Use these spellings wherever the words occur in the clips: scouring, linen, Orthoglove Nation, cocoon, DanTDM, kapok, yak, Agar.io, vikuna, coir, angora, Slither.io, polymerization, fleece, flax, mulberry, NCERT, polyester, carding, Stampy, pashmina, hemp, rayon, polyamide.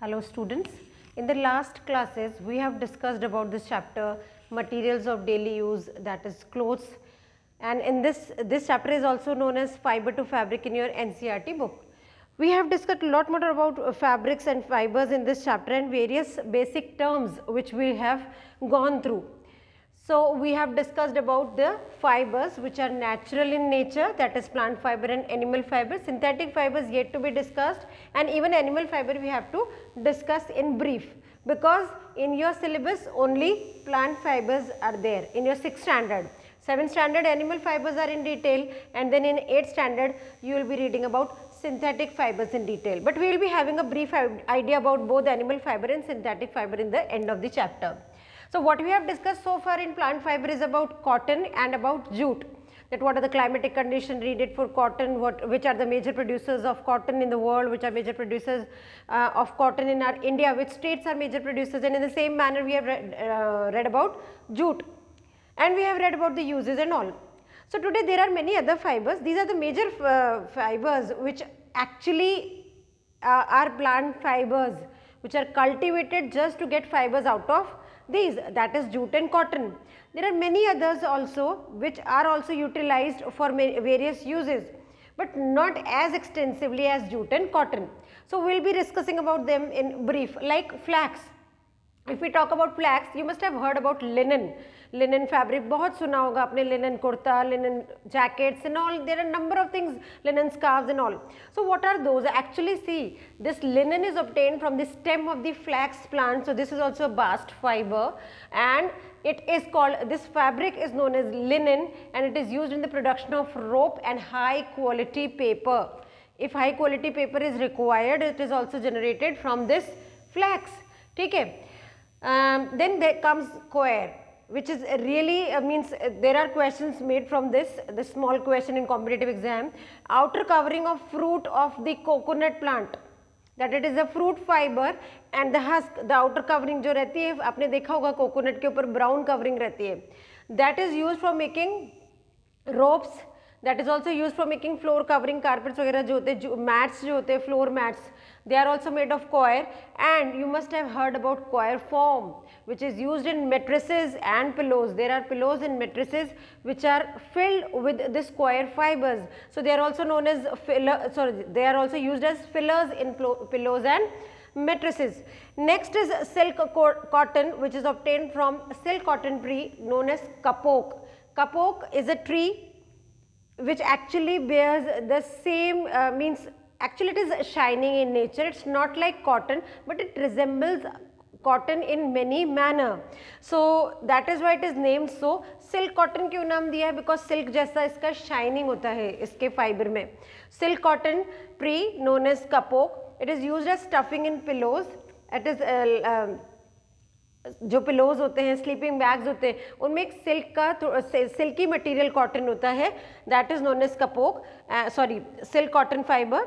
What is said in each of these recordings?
Hello students, in the last classes we have discussed about this chapter materials of daily use, that is clothes, and in this chapter is also known as fiber to fabric in your NCERT book. We have discussed a lot more about fabrics and fibers in this chapter and various basic terms which we have gone through. So, we have discussed about the fibers which are natural in nature, that is plant fiber and animal fiber, synthetic fibers yet to be discussed, and even animal fiber we have to discuss in brief, because in your syllabus only plant fibers are there in your 6th standard. 7th standard animal fibers are in detail, and then in 8th standard you will be reading about synthetic fibers in detail, but we will be having a brief idea about both animal fiber and synthetic fiber in the end of the chapter. So, what we have discussed so far in plant fiber is about cotton and about jute, that what are the climatic conditions needed for cotton, which are the major producers of cotton in the world, which are major producers of cotton in our India, which states are major producers, and in the same manner we have read about jute, and we have read about the uses and all. So, today there are many other fibers. These are the major fibers which actually are plant fibers, which are cultivated just to get fibers out of these, that is jute and cotton. There are many others also which are also utilized for various uses, but not as extensively as jute and cotton. So, we will be discussing about them in brief, like flax. If we talk about flax, you must have heard about linen. Linen fabric, बहुत सुना होगा आपने, linen kurta, linen jackets and all, there are number of things, linen scarves and all. So, what are those? Actually see, this linen is obtained from the stem of the flax plant. So, this is also a bast fiber, and it is called, this fabric is known as linen, and it is used in the production of rope and high quality paper. If high quality paper is required, it is also generated from this flax. ठीक है? Then there comes coir, which is really means there are questions made from this, the small question in competitive exam, outer covering of fruit of the coconut plant, that it is a fruit fiber and the husk, the outer covering जो रहती है आपने देखा होगा coconut के ऊपर brown covering रहती है, that is used for making ropes, that is also used for making floor covering, carpets वगैरह जो होते हैं, mats जो होते हैं, floor mats, they are also made of coir. And you must have heard about coir foam, which is used in mattresses and pillows. There are pillows and mattresses which are filled with this coir fibers. So, they are also known as they are also used as fillers in pillows and mattresses. Next is silk cotton, which is obtained from silk cotton tree known as kapok. Kapok is a tree which actually bears the same actually it is shining in nature, it is not like cotton, but it resembles cotton in many manner. So, that is why it is named so. Silk cotton क्यों नाम दिया है? Because silk जैसा इसका shining होता है इसके fiber में. Silk cotton tree known as kapok, it is used as stuffing in pillows. It is जो pillows होते हैं, sleeping bags होते हैं, उनमें एक silk का silky material cotton होता है, that is known as kapok, silk cotton fiber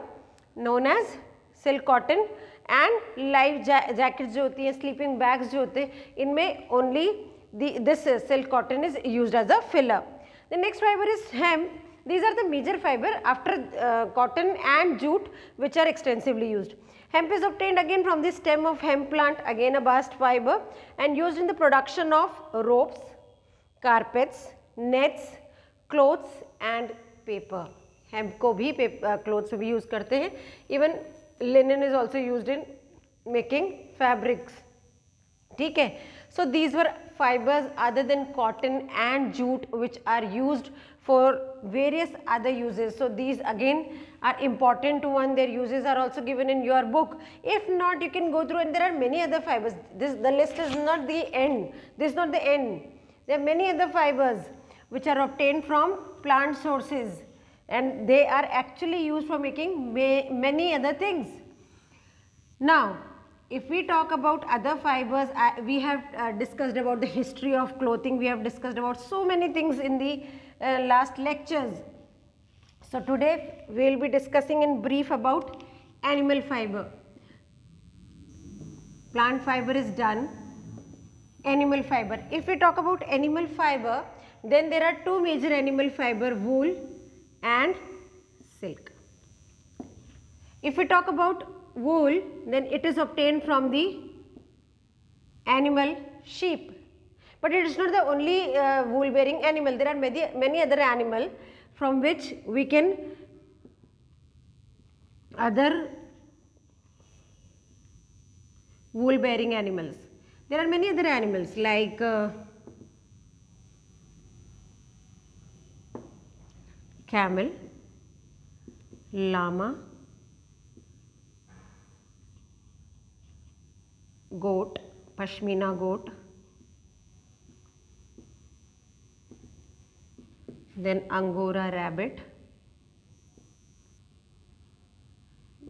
known as silk cotton. And life jackets जो होती हैं, sleeping bags जो होते हैं, इनमें only this silk cotton is used as a filler. The next fiber is hemp. These are the major fiber after cotton and jute, which are extensively used. Hemp is obtained again from the stem of hemp plant, again a bast fiber, and used in the production of ropes, carpets, nets, clothes and paper. Hemp को भी clothes भी use करते हैं. Even linen is also used in making fabrics. ठीक है? So, these were fibers other than cotton and jute which are used for various other uses. So, these again are important to one, their uses are also given in your book. If not, you can go through, and there are many other fibers. The list is not the end. This is not the end. There are many other fibers which are obtained from plant sources, and they are actually used for making many other things. Now, if we talk about other fibers, we have discussed about the history of clothing, we have discussed about so many things in the last lectures. So, today we will be discussing in brief about animal fiber. Plant fiber is done, animal fiber. If we talk about animal fiber, then there are two major animal fiber, wool and silk. If we talk about wool, then it is obtained from the animal sheep. But it is not the only wool bearing animal, there are many other animals from which we can other wool bearing animals. There are many other animals like camel, llama, goat, pashmina goat, then angora rabbit,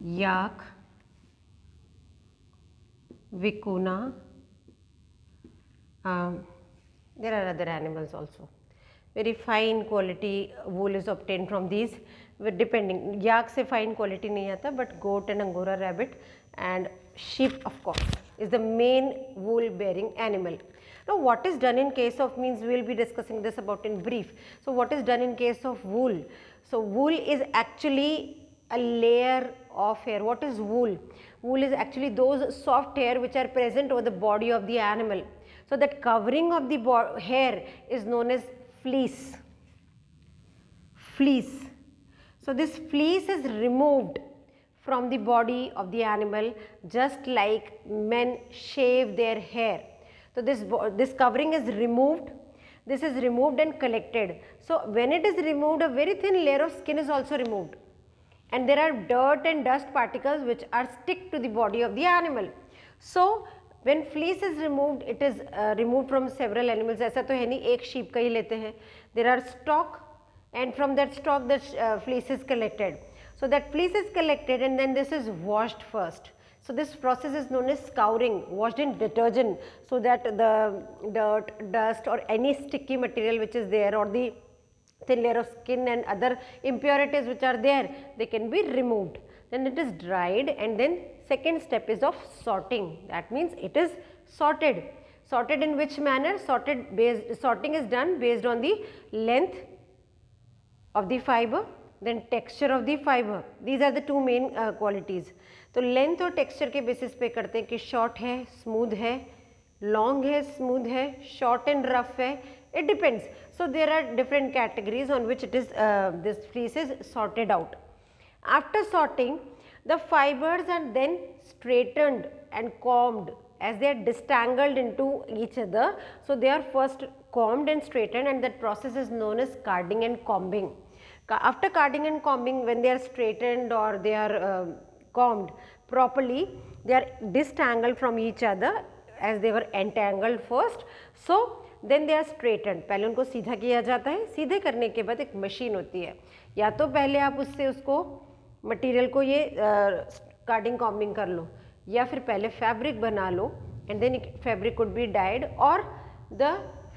yak, vikuna. There are other animals also. Very fine quality wool is obtained from these, depending. Yak se fine quality nahi aata, but goat and angora rabbit and sheep of course is the main wool bearing animal. Now what is done in case of, means we will be discussing this about in brief. So what is done in case of wool? So wool is actually a layer of hair. What is wool? Wool is actually those soft hair which are present over the body of the animal. So that covering of the hair is known as fleece. Fleece. So this fleece is removed from the body of the animal, just like men shave their hair. So this covering is removed. This is removed and collected. So when it is removed, a very thin layer of skin is also removed. And there are dirt and dust particles which are stick to the body of the animal. So when fleece is removed, it is removed from several animals. ऐसा तो है नहीं, एक sheep का ही लेते हैं. There are stock, and from that stock the fleece is collected. So that fleece is collected and then this is washed first. So this process is known as scouring, washed in detergent, so that the dirt, dust or any sticky material which is there, or the thin layer of skin and other impurities which are there, they can be removed. Then it is dried, and then second step is of sorting. That means it is sorted. Sorted in which manner? Sorting is done based on the length of the fiber, then texture of the fiber. These are the two main qualities. तो length और texture के basis पे करते हैं कि short है, smooth है, long है, smooth है, short and rough है. It depends. So there are different categories on which it is this fleece is sorted out. After sorting, the fibers are then straightened and combed as they are distangled into each other. So they are first combed and straightened, and that process is known as carding and combing. After carding and combing, when they are straightened or they are combed properly, they are distangled from each other as they were entangled first. So then they are straightened. पहले उनको सीधा किया जाता है, सीधे करने के बाद एक मशीन होती है, या तो पहले आप उससे उसको मटेरियल को ये कार्डिंग कॉम्बिंग कर लो, या फिर पहले फैब्रिक बना लो, and then fabric could be dyed और the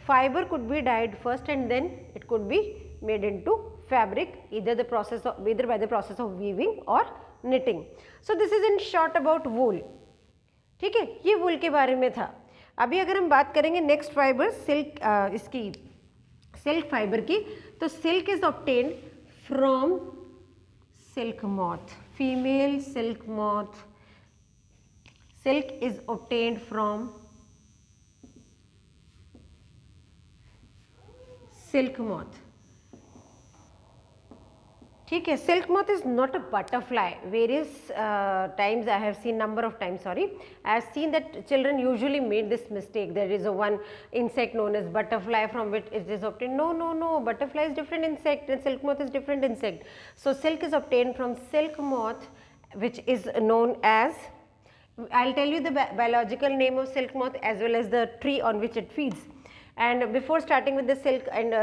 fibre could be dyed first and then it could be made into fabric, either by the process of weaving or knitting. So this is in short about wool. ठीक है, ये wool के बारे में था. अभी अगर हम बात करेंगे नेक्स्ट फाइबर सिल्क, इसकी सिल्क फाइबर की, तो silk is obtained from silk moth, female silk moth. Silk is obtained from silk moth. ठीक है, silk moth is not a butterfly. Various times I have seen, number of times, sorry, I have seen that children usually made this mistake. There is a one insect known as butterfly from which it is obtain. No no no, butterfly is different insect and silk moth is different insect. So silk is obtain from silk moth which is known as, I will tell you the biological name of silk moth as well as the tree on which it feeds. And before starting with the silk and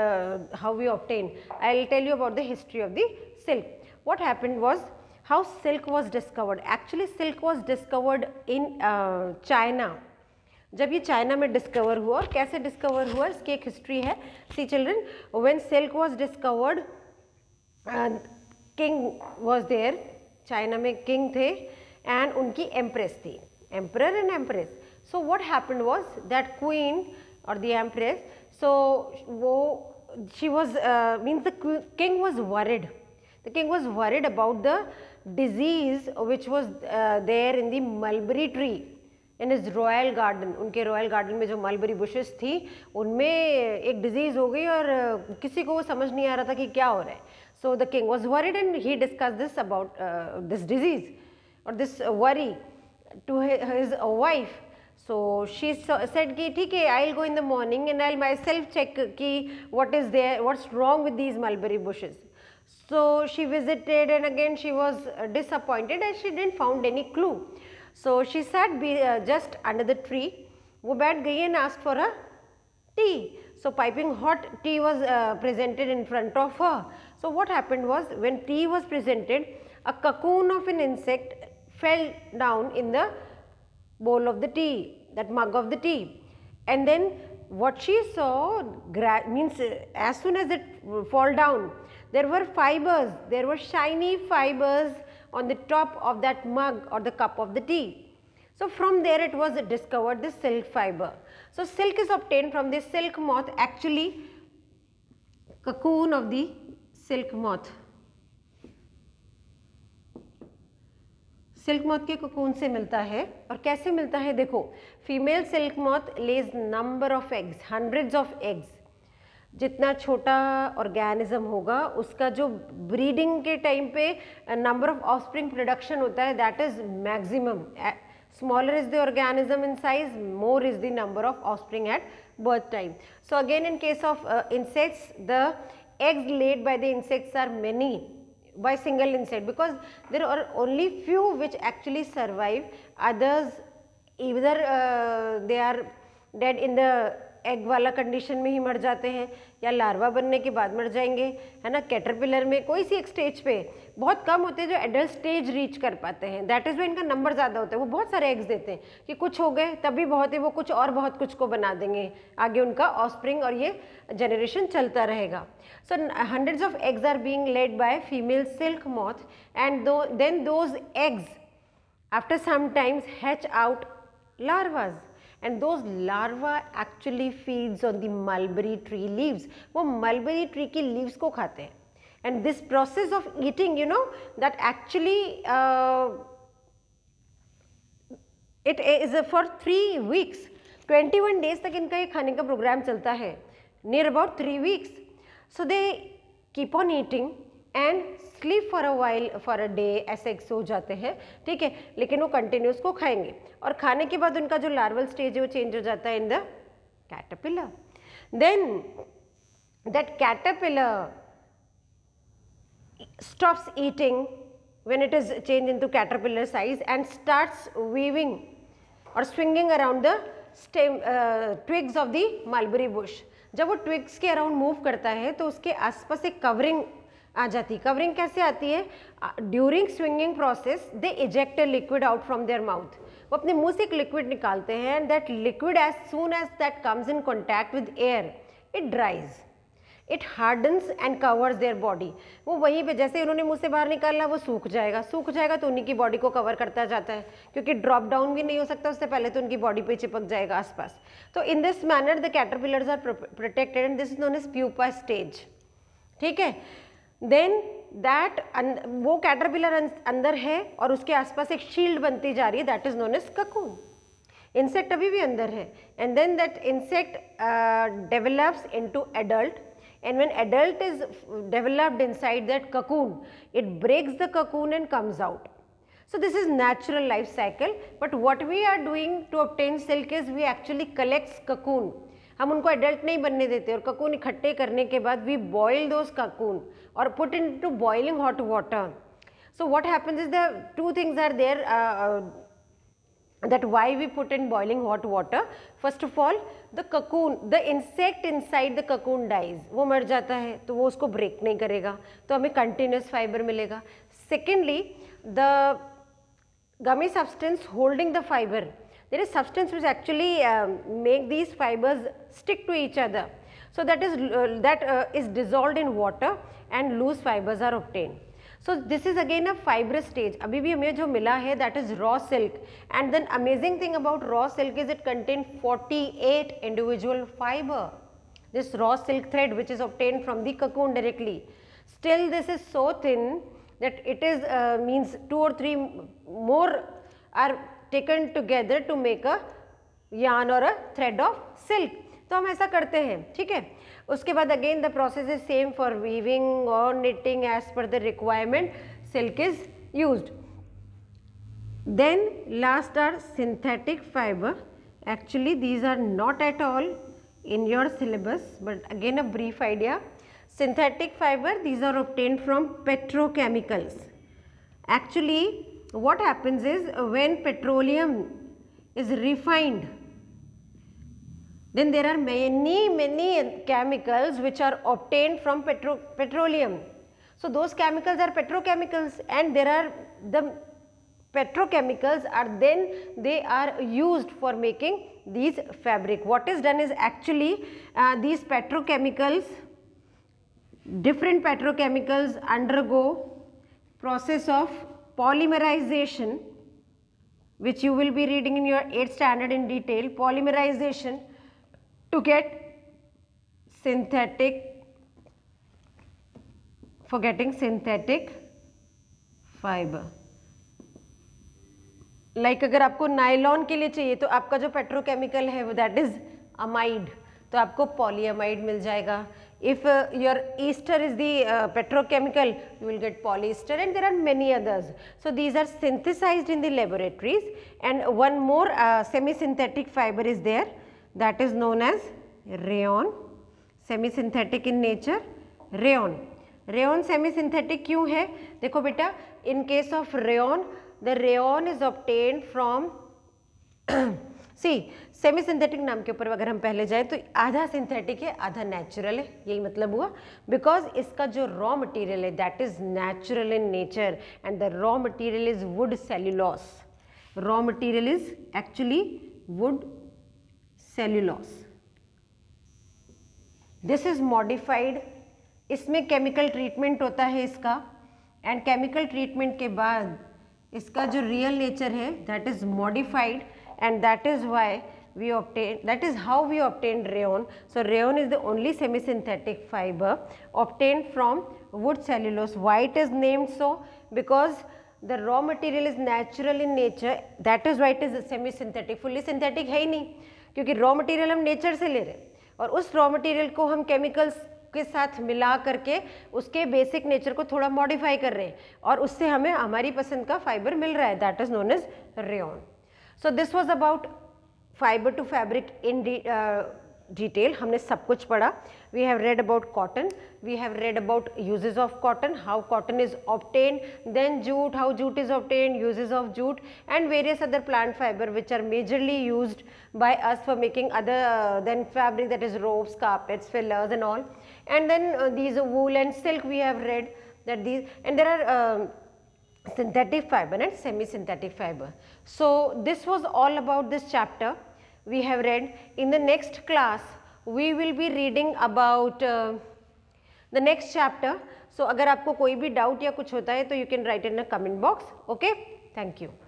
how we obtain, I will tell you about the history of the silk. What happened was how silk was discovered. Actually silk was discovered in China. जब ये China में discover हुआ, और कैसे discover हुआ इसकी एक history है. See children, when silk was discovered, king was there. China में king थे and उनकी empress थी, emperor and empress. So what happened was that queen or the empress, so she was, means the king was worried about the disease which was there in the mulberry tree in his royal garden. उनके royal garden में जो mulberry bushes थी उनमें एक disease हो गई और किसी को समझ नहीं आ रहा था कि क्या हो रहा है. So the king was worried and he discussed this about this disease or this worry to his wife. So she said कि ठीक है, I'll go in the morning and I'll myself check कि what is there, what's wrong with these mulberry bushes. So she visited and again she was disappointed and she didn't found any clue. So she sat just under the tree. वो बैठ गई and asked for a tea. So piping hot tea was presented in front of her. So what happened was, when tea was presented, a cocoon of an insect fell down in the bowl of the tea, that mug of the tea. And then what she saw means as soon as it fall down, there were fibers, there were shiny fibers on the top of that mug or the cup of the tea. So from there it was discovered the silk fiber. So silk is obtained from the silk moth, actually cocoon of the silk moth. Silk moth के cocoon से मिलता है और कैसे मिलता है देखो. Female silk moth lays number of eggs, hundreds of eggs. जितना छोटा ऑर्गेनिज्म होगा उसका जो ब्रीडिंग के टाइम पे नंबर ऑफ ऑफस्प्रिंग प्रोडक्शन होता है that is maximum. Smaller is the organism in size, more is the number of offspring at birth time. So again in case of insects the eggs laid by the insects are many by single insect, because there are only few which actually survive. Others either they are dead in the egg वाला condition में ही मर जाते हैं या larva बनने के बाद मर जाएंगे, है ना. caterpillar में कोई सी एक stage पे बहुत कम होते हैं जो adult stage reach कर पाते हैं, that is why इनका number ज़्यादा होता है. वो बहुत सारे eggs देते हैं कि कुछ हो गए तभी बहुत है, वो कुछ और बहुत कुछ को बना देंगे, आगे उनका offspring और ये generation चलता रहेगा. So hundreds of eggs are being laid by female silk moth, and then those eggs after some times hatch out larvas. And those larva actually feeds on the mulberry tree leaves. वो mulberry tree की leaves को खाते हैं. And this process of eating, you know, that actually it is for 3 weeks. 21 days तक इनका ये खाने का program चलता है. Near about 3 weeks. So they keep on eating and sleep for a while, for a day, ऐसे सो जाते हैं, ठीक है. लेकिन वो continuous को खाएंगे और खाने के बाद उनका जो larval stage है वो change हो जाता है in the caterpillar. Then that caterpillar stops eating when it is changed into caterpillar size and starts weaving or swinging around the stem twigs of the mulberry bush. जब वो twigs के around move करता है तो उसके आसपास एक covering आ जाती. कवरिंग कैसे आती है? During swinging process they eject a liquid out from their mouth. वो अपने मुंह से एक लिक्विड निकालते हैं and that liquid as soon as that comes in contact with air it dries, it hardens and covers their body. वो वहीं पे जैसे उन्होंने मुंह से बाहर निकाला वो सूख जाएगा, सूख जाएगा तो उनकी बॉडी को कवर करता जाता है क्योंकि ड्रॉप डाउन भी नहीं हो सकता उससे पहले तो उनकी बॉडी पे चिपक जाएगा आसपास. तो in this manner the caterpillars are protected and this is known as pupa stage, ठीक है. देन दैट वो कैटरपिलर अंदर है और उसके आसपास एक शील्ड बनती जा रही है that is known as cocoon. Insect अभी भी अंदर है and then that insect develops into adult and when adult is developed inside that cocoon it breaks the cocoon and comes out. So this is natural life cycle, but what we are doing to obtain silk is we actually collects cocoon. हम उनको adult नहीं बनने देते और cocoon इकट्ठे करने के बाद वी बॉइल दोज ककून और put into boiling hot water. So what happens is the two things are there that why we put in boiling hot water. First of all the cocoon, the insect inside the cocoon dies, वो मर जाता है तो वो उसको break नहीं करेगा तो हमें कंटिन्यूस फाइबर मिलेगा. Secondly the gummy substance holding the fibre, there is substance which actually make these fibers stick to each other, so that is dissolved in water and loose fibers are obtained. So this is again a fibrous stage. अभी भी हमें जो मिला है that is raw silk, and then amazing thing about raw silk is it contains 48 individual fiber. This raw silk thread which is obtained from the cocoon directly, still this is so thin that it is means 2 or 3 more are taken together to make a yarn or a thread of silk. तो हम ऐसा करते हैं, ठीक है। उसके बाद again the process is same for weaving or knitting as per the requirement silk is used. Then last are synthetic fiber. Actually these are not at all in your syllabus, but again a brief idea. Synthetic fiber, these are obtained from petrochemicals. Actually what happens is when petroleum is refined, then there are many chemicals which are obtained from petroleum. So those chemicals are petrochemicals, and there are the petrochemicals are then they are used for making these fabric. What is done is actually these petrochemicals, different petrochemicals undergo process of polymerization, which you will be reading in your 8th standard in detail, polymerization to get synthetic fiber. Like अगर आपको nylon के लिए चाहिए तो आपका जो petrochemical है वो that is amide, तो आपको polyamide मिल जाएगा. If your ester is the petrochemical, you will get polyester, and there are many others. So these are synthesized in the laboratories, and one more semi-synthetic fiber is there, that is known as rayon. Semi-synthetic in nature, rayon. Rayon semi-synthetic क्यों है? देखो बेटा, in case of rayon, the rayon is obtained from see, semi synthetic नाम के ऊपर अगर हम पहले जाएं तो आधा सिंथेटिक है आधा नेचुरल है, यही मतलब हुआ, बिकॉज इसका जो रॉ मटेरियल है that is natural in nature, and the raw material is wood cellulose. Raw material is actually wood cellulose. This is modified, इसमें केमिकल ट्रीटमेंट होता है इसका, एंड केमिकल ट्रीटमेंट के बाद इसका जो रियल नेचर है that is modified, and that is why we obtain, that is how we obtained rayon. So rayon is the only semi-synthetic fiber obtained from wood cellulose. Why it is named so? Because the raw material is natural in nature, that is why it is semi-synthetic. Fully synthetic है ही नहीं, क्योंकि raw material हम nature से ले रहे हैं और उस raw material को हम chemicals के साथ मिला करके उसके basic nature को थोड़ा modify कर रहे हैं और उससे हमें हमारी पसंद का fiber मिल रहा है, that is known as rayon. So this was about fiber to fabric in detail. हमने सब कुछ पढ़ा. We have read about cotton. We have read about uses of cotton, how cotton is obtained, then jute, how jute is obtained, uses of jute, and various other plant fiber which are majorly used by us for making other than fabric, that is ropes, carpets, fillers, and all. And then these wool and silk we have read that these, and there are synthetic fiber and semi-synthetic fiber. So this was all about this chapter we have read. In the next class we will be reading about the next chapter. So अगर आपको कोई भी doubt या कुछ होता है तो you can write in the comment box. Okay, thank you.